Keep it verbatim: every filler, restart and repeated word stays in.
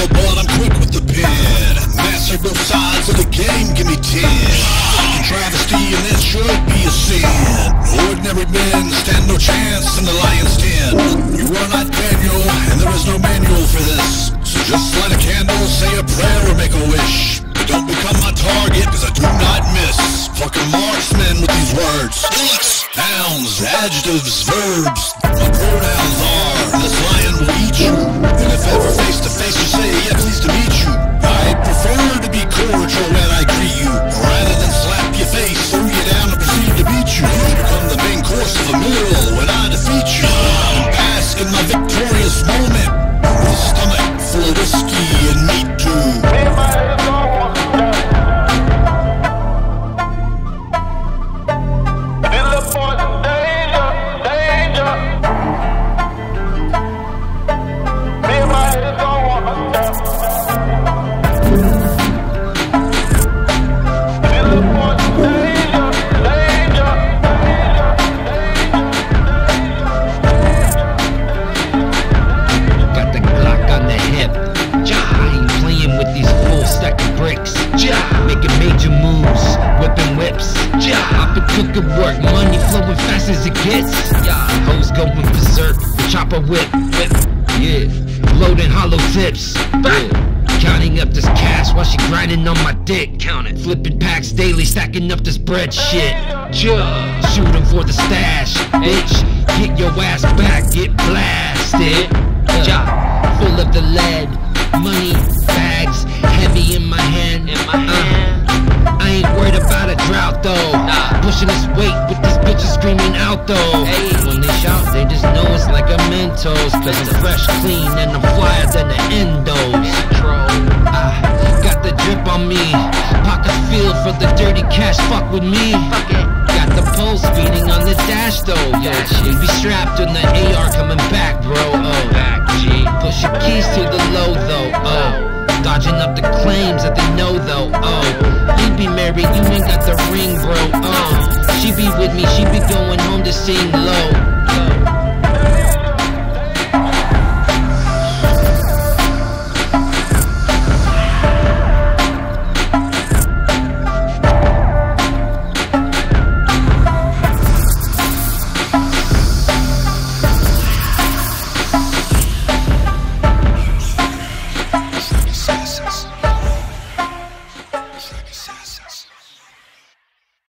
more ball, I'm quick with the pin. Master both sides of the game, give me ten. Fucking travesty, and that should be a sin. Ordinary men stand no chance in the lion's den. You are not Daniel, and there is no manual for this. So just light a candle, say a prayer, or make a wish. But don't become my target, cause I do not miss. Fucking marksman with these words. Nouns, adjectives, verbs. My pronouns are, this lion will eat you. And if ever face to face you say, yeah, pleased to meet you. I prefer to be cordial when I greet you, rather than slap your face, throw you down and proceed to beat you. You become the main course of a meal when I defeat you. I'm bask in my victorious moment, with a stomach full of whiskey and meat too. Work, money flowing fast as it gets. Yeah, hoes going berserk, chopper whip, whip. Yeah, loading hollow tips. Yeah. Counting up this cash while she grinding on my dick. Counting, flipping packs daily, stacking up this bread shit. Yeah, shooting for the stash, bitch. Get your ass back, get blasted. Yeah, full of the lead, money bags heavy in my hand. In my hand. I ain't worried about a drought though. Nah. Pushing this weight with these bitches screaming out though. Hey. When they shout, they just know it's like a Mentos. Cause I'm fresh, clean, and I'm flyer than the endos. I got the drip on me. Pocket feel for the dirty cash. Fuck with me. Fuck it. Got the pulse beating on the dash though. Yeah, she be strapped on the A R coming back, bro. Oh, back G. Push your keys to the low though. Oh. Dodging up the claims that they know though, oh. You be married, you ain't got the ring, bro, oh. She be with me, she be going home to sing low,